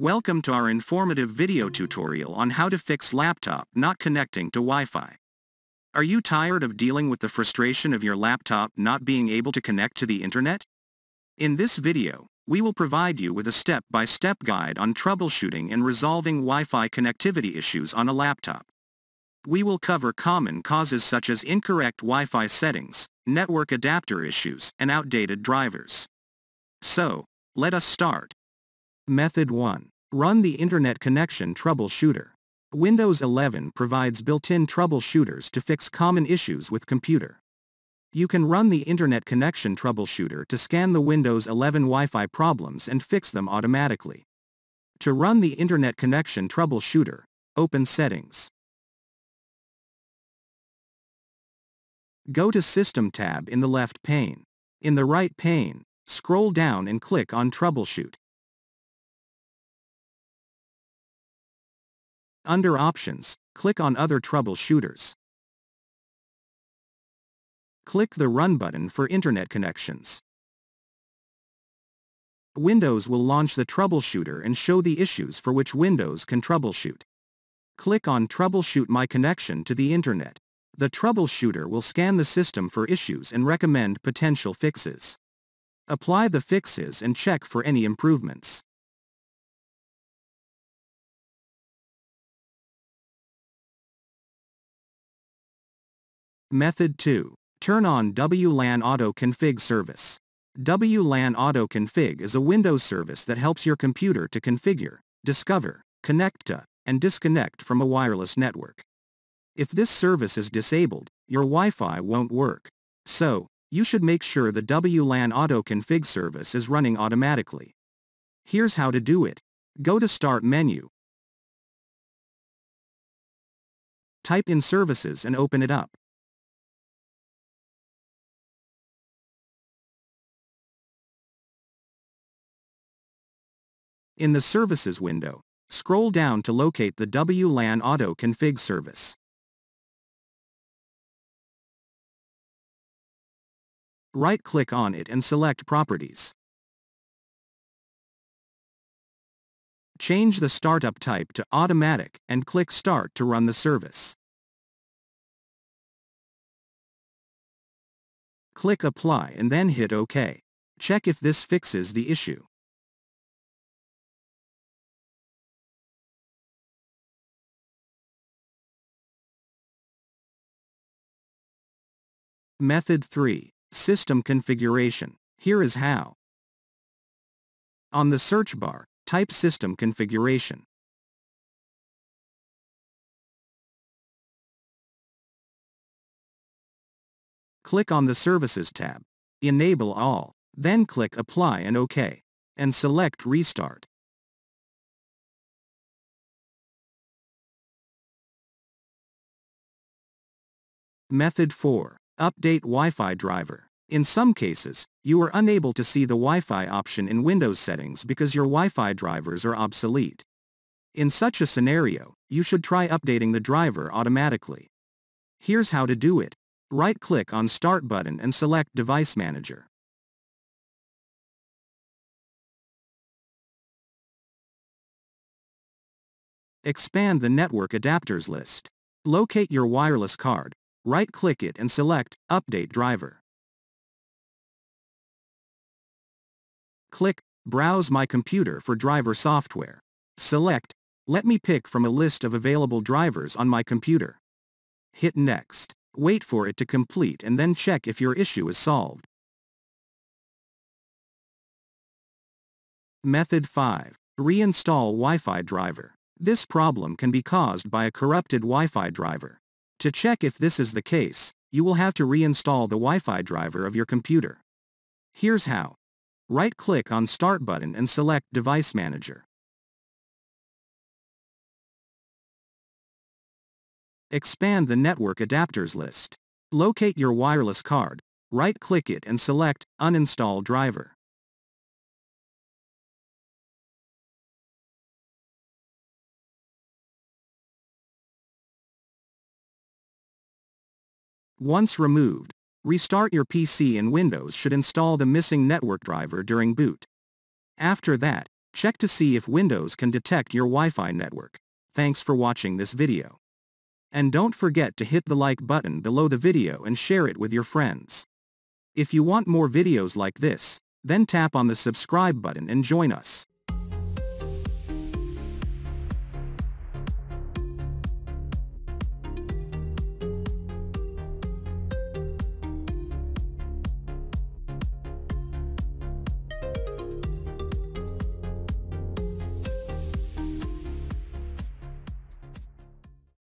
Welcome to our informative video tutorial on how to fix laptop not connecting to Wi-Fi. Are you tired of dealing with the frustration of your laptop not being able to connect to the internet? In this video, we will provide you with a step-by-step guide on troubleshooting and resolving Wi-Fi connectivity issues on a laptop. We will cover common causes such as incorrect Wi-Fi settings, network adapter issues, and outdated drivers. So, let us start. Method 1. Run the Internet Connection Troubleshooter. Windows 11 provides built-in troubleshooters to fix common issues with computer. You can run the Internet Connection Troubleshooter to scan the Windows 11 Wi-Fi problems and fix them automatically. To run the Internet Connection Troubleshooter, open Settings. Go to System tab in the left pane. In the right pane, scroll down and click on Troubleshoot. Under Options, click on Other Troubleshooters. Click the Run button for Internet connections. Windows will launch the troubleshooter and show the issues for which Windows can troubleshoot. Click on Troubleshoot My Connection to the Internet. The troubleshooter will scan the system for issues and recommend potential fixes. Apply the fixes and check for any improvements. Method 2. Turn on WLAN Auto-Config service. WLAN Auto-Config is a Windows service that helps your computer to configure, discover, connect to, and disconnect from a wireless network. If this service is disabled, your Wi-Fi won't work. So, you should make sure the WLAN Auto-Config service is running automatically. Here's how to do it. Go to Start menu. Type in Services and open it up. In the Services window, scroll down to locate the WLAN Auto-Config service. Right-click on it and select Properties. Change the startup type to Automatic and click Start to run the service. Click Apply and then hit OK. Check if this fixes the issue. Method 3. System configuration. Here is how. On the search bar, type System configuration. Click on the Services tab. Enable all. Then click Apply and OK. And select Restart. Method 4. Update Wi-Fi driver. In some cases, you are unable to see the Wi-Fi option in Windows settings because your Wi-Fi drivers are obsolete. In such a scenario, you should try updating the driver automatically. Here's how to do it. Right-click on Start button and select Device Manager. Expand the network adapters list. Locate your wireless card. Right-click it and select Update Driver. Click Browse My Computer for Driver Software. Select Let me pick from a list of available drivers on my computer. Hit Next. Wait for it to complete and then check if your issue is solved. Method 5. Reinstall Wi-Fi driver. This problem can be caused by a corrupted Wi-Fi driver. To check if this is the case, you will have to reinstall the Wi-Fi driver of your computer. Here's how. Right-click on Start button and select Device Manager. Expand the network adapters list. Locate your wireless card, right-click it and select Uninstall Driver. Once removed, restart your PC and Windows should install the missing network driver during boot. After that, Check to see if Windows can detect your Wi-Fi network. Thanks for watching this video. And don't forget to hit the like button below the video and share it with your friends. If you want more videos like this, then tap on the subscribe button and join us.